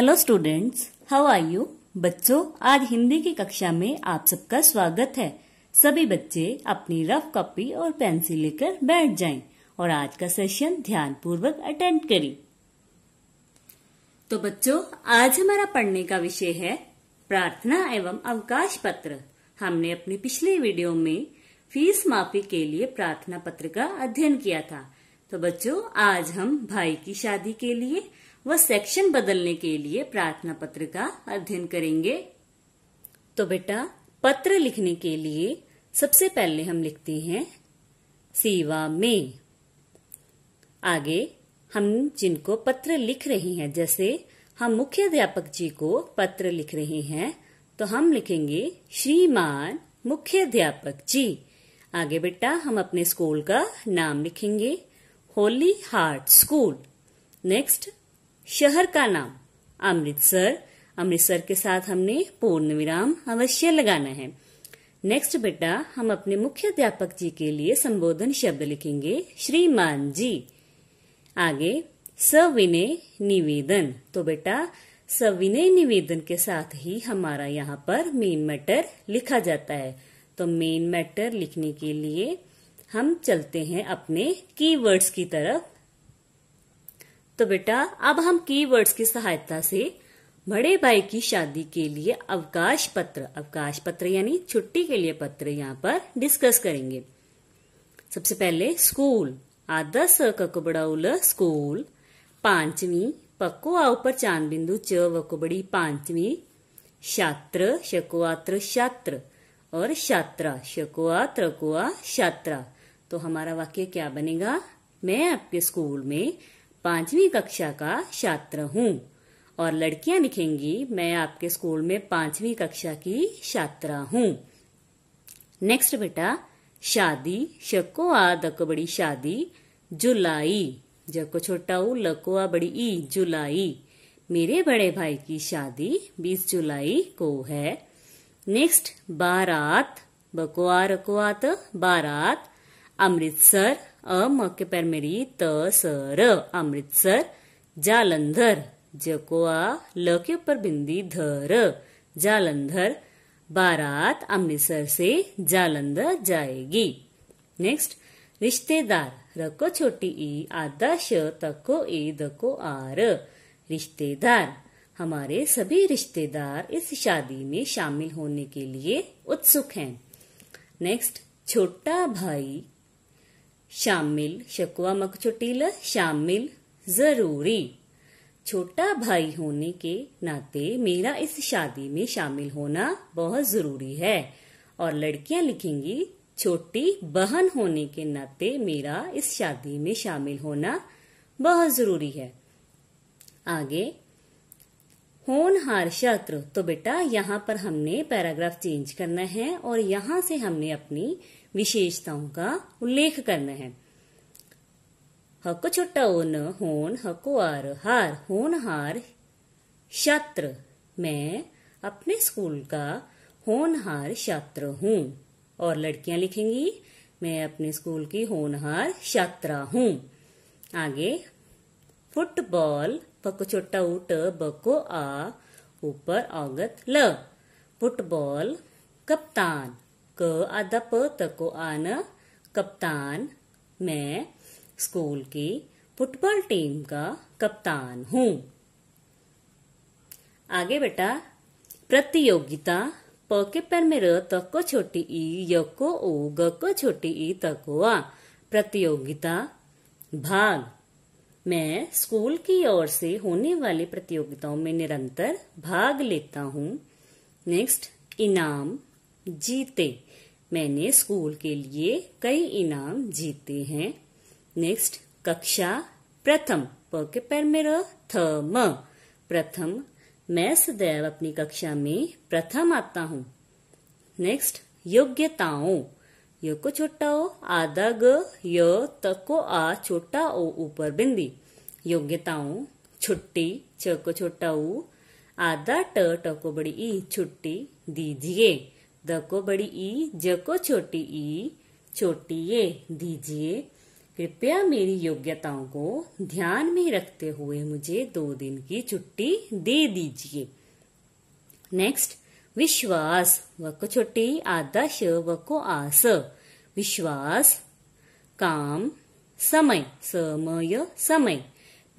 Hello students, how are you. बच्चों, आज हिंदी की कक्षा में आप सबका स्वागत है। सभी बच्चे अपनी रफ कॉपी और पेंसिल लेकर बैठ जाएं और आज का सेशन ध्यान पूर्वक अटेंड करें। तो बच्चों, आज हमारा पढ़ने का विषय है प्रार्थना एवं अवकाश पत्र। हमने अपनी पिछली वीडियो में फीस माफी के लिए प्रार्थना पत्र का अध्ययन किया था। तो बच्चों, आज हम भाई की शादी के लिए वह सेक्शन बदलने के लिए प्रार्थना पत्र का अध्ययन करेंगे। तो बेटा, पत्र लिखने के लिए सबसे पहले हम लिखते हैं सेवा में। आगे हम जिनको पत्र लिख रहे हैं, जैसे हम मुख्य अध्यापक जी को पत्र लिख रहे हैं, तो हम लिखेंगे श्रीमान मुख्य अध्यापक जी। आगे बेटा, हम अपने स्कूल का नाम लिखेंगे होली हार्ट स्कूल। नेक्स्ट, शहर का नाम अमृतसर। अमृतसर के साथ हमने पूर्ण विराम अवश्य लगाना है। नेक्स्ट बेटा, हम अपने मुख्य अध्यापक जी के लिए संबोधन शब्द लिखेंगे श्रीमान जी। आगे सविनय निवेदन। तो बेटा, सविनय निवेदन के साथ ही हमारा यहाँ पर मेन मैटर लिखा जाता है। तो मेन मैटर लिखने के लिए हम चलते हैं अपने कीवर्ड्स की तरफ। तो बेटा, अब हम कीवर्ड्स की सहायता से बड़े भाई की शादी के लिए अवकाश पत्र यानी छुट्टी के लिए पत्र यहाँ पर डिस्कस करेंगे। सबसे पहले स्कूल आधा स ककोबड़ा उल स्कूल पांचवी पक्को आ ऊपर चांद बिंदु च वकोबड़ी पांचवी छात्र शकोआत्र छात्र और छात्रा शकोआ त्रकोआ छात्रा। तो हमारा वाक्य क्या बनेगा, मैं आपके स्कूल में पांचवी कक्षा का छात्र हूँ। और लड़कियां लिखेंगी मैं आपके स्कूल में पांचवी कक्षा की छात्रा हूँ। नेक्स्ट बेटा, शादी शको आ दको बड़ी शादी जुलाई जको छोटा उ लको आ बड़ी ई जुलाई। मेरे बड़े भाई की शादी 20 जुलाई को है। नेक्स्ट, बारात बको आ रको आ त बारात अमृतसर अ म के पैर मेरी त स र अमृतसर जालंधर जको आ ल के ऊपर बिंदी ध र जालंधर। बारात अमृतसर से जालंधर जाएगी। नेक्स्ट, रिश्तेदार रको छोटी ई आधा श तको ए दको आर रिश्तेदार। हमारे सभी रिश्तेदार इस शादी में शामिल होने के लिए उत्सुक हैं। नेक्स्ट, छोटा भाई शामिल शकुआ मक चुटील शामिल जरूरी। छोटा भाई होने के नाते मेरा इस शादी में शामिल होना बहुत जरूरी है। और लड़कियां लिखेंगी छोटी बहन होने के नाते मेरा इस शादी में शामिल होना बहुत जरूरी है। आगे होनहार छात्र। तो बेटा, यहाँ पर हमने पैराग्राफ चेंज करना है और यहाँ से हमने अपनी विशेषताओं का उल्लेख करना है। हको छोटा ओन होन हको आर हार होनहार छात्र। मैं अपने स्कूल का होनहार छात्र हूँ। और लड़कियां लिखेंगी मैं अपने स्कूल की होनहार छात्रा हूँ। आगे फुटबॉल पको छोटा उट बको आ ऊपर औगत ल फुटबॉल कप्तान क आधा प तको आन कप्तान। मैं स्कूल की फुटबॉल टीम का कप्तान हूँ। आगे बेटा, प्रतियोगिता प के पैर में र तको छोटी ई यको ओ गको छोटी ई तको आ प्रतियोगिता। भाग, मैं स्कूल की ओर से होने वाली प्रतियोगिताओं में निरंतर भाग लेता हूँ। नेक्स्ट, इनाम जीते। मैंने स्कूल के लिए कई इनाम जीते हैं। नेक्स्ट, कक्षा प्रथम प के पैर में र थ म प्रथम। मैं सदैव अपनी कक्षा में प्रथम आता हूँ। नेक्स्ट, योग्यताओं य को छोटा ओ आधा ग य तको आ छोटा ओ ऊपर बिंदी योग्यताओं। छुट्टी छ को छोटा ऊ आधा ट टको बड़ी ई छुट्टी दीजिए द को बड़ी ई ज को छोटी ई छोटी ये दीजिए। कृपया मेरी योग्यताओं को ध्यान में रखते हुए मुझे 2 दिन की छुट्टी दे दीजिए। नेक्स्ट, विश्वास वको छोटी आदर्श वको आस। विश्वास, काम, समय, समय, समय।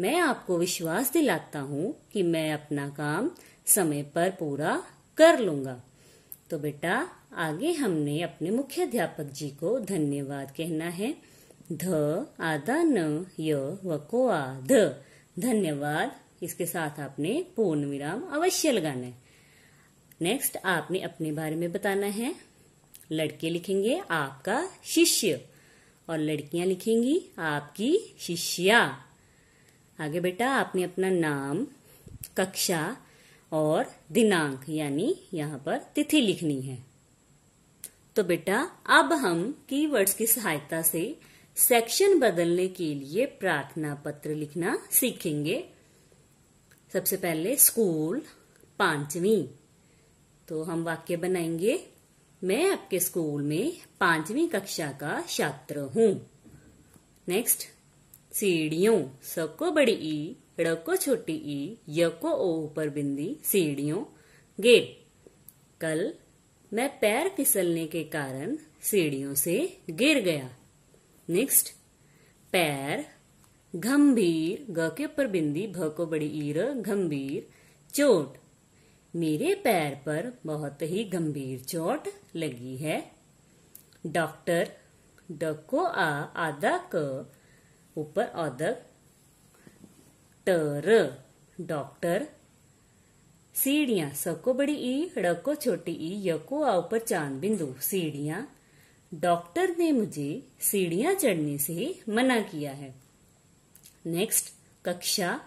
मैं आपको विश्वास दिलाता हूँ कि मैं अपना काम समय पर पूरा कर लूंगा। तो बेटा आगे हमने अपने मुख्याध्यापक जी को धन्यवाद कहना है। ध आधा न य वको आ ध, धन्यवाद। इसके साथ आपने पूर्ण विराम अवश्य लगाना है। नेक्स्ट, आपने अपने बारे में बताना है। लड़के लिखेंगे आपका शिष्य और लड़कियां लिखेंगी आपकी शिष्या। आगे बेटा आपने अपना नाम, कक्षा और दिनांक यानी यहाँ पर तिथि लिखनी है। तो बेटा अब हम कीवर्ड्स की सहायता से सेक्शन बदलने के लिए प्रार्थना पत्र लिखना सीखेंगे। सबसे पहले स्कूल 5वीं। तो हम वाक्य बनाएंगे, मैं आपके स्कूल में 5वीं कक्षा का छात्र हूँ। नेक्स्ट, सीढ़ियों सबको बड़ी ई ड़को छोटी ई यको ओ ऊपर बिंदी सीढ़ियों। गेट, कल मैं पैर फिसलने के कारण सीढ़ियों से गिर गया। नेक्स्ट, पैर गंभीर ग के ऊपर बिंदी भको बड़ी ईर गंभीर चोट। मेरे पैर पर बहुत ही गंभीर चोट लगी है। डॉक्टर डको आ आधा क ऊपर औदक टर डॉक्टर। सीढ़ियां सको बड़ी ई ड़को छोटी ई यको आ ऊपर चांद बिंदु सीढ़ियां। डॉक्टर ने मुझे सीढ़ियां चढ़ने से मना किया है। नेक्स्ट, कक्षा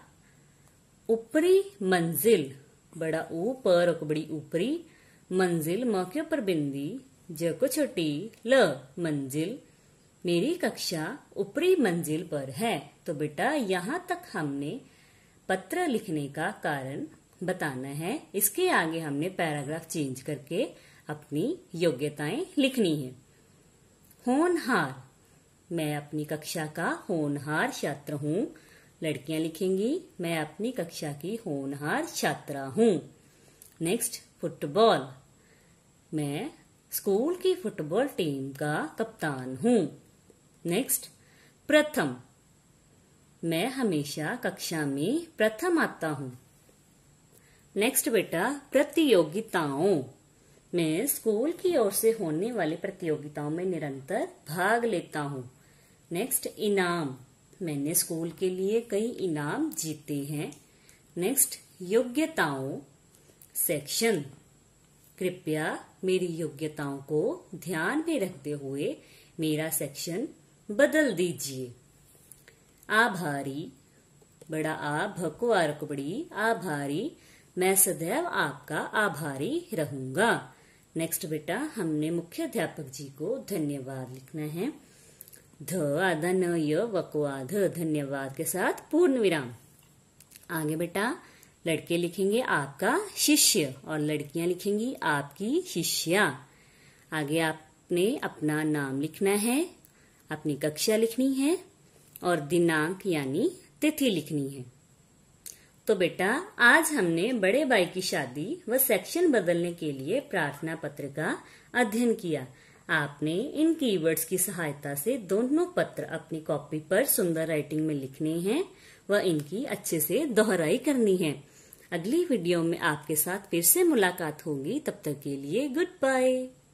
ऊपरी मंजिल बड़ा ऊपर बड़ी ऊपरी मंजिल मौके पर बिंदी जको छोटी ल मंजिल। मेरी कक्षा ऊपरी मंजिल पर है। तो बेटा यहाँ तक हमने पत्र लिखने का कारण बताना है। इसके आगे हमने पैराग्राफ चेंज करके अपनी योग्यताएं लिखनी है। होनहार, मैं अपनी कक्षा का होनहार छात्र हूँ। लड़कियां लिखेंगी मैं अपनी कक्षा की होनहार छात्रा हूँ। नेक्स्ट, फुटबॉल, मैं स्कूल की फुटबॉल टीम का कप्तान हूँ। नेक्स्ट, प्रथम, मैं हमेशा कक्षा में प्रथम आता हूँ। नेक्स्ट बेटा, प्रतियोगिताओं, मैं स्कूल की ओर से होने वाली प्रतियोगिताओं में निरंतर भाग लेता हूँ। नेक्स्ट, इनाम, मैंने स्कूल के लिए कई इनाम जीते हैं। नेक्स्ट, योग्यताओं सेक्शन, कृपया मेरी योग्यताओं को ध्यान में रखते हुए मेरा सेक्शन बदल दीजिए। आभारी बड़ा आ भको आर को बड़ी आभारी, मैं सदैव आपका आभारी रहूंगा। नेक्स्ट बेटा हमने मुख्याध्यापक जी को धन्यवाद लिखना है। ध आधा न य वको आध, धन्यवाद के साथ पूर्ण विराम। आगे बेटा लड़के लिखेंगे आपका शिष्य और लड़कियां लिखेंगी आपकी शिष्या। आगे आपने अपना नाम लिखना है, अपनी कक्षा लिखनी है और दिनांक यानी तिथि लिखनी है। तो बेटा आज हमने बड़े भाई की शादी व सेक्शन बदलने के लिए प्रार्थना पत्र का अध्ययन किया। आपने इन कीवर्ड्स की सहायता से दोनों पत्र अपनी कॉपी पर सुंदर राइटिंग में लिखने हैं व इनकी अच्छे से दोहराई करनी है। अगली वीडियो में आपके साथ फिर से मुलाकात होगी। तब तक के लिए गुड बाय।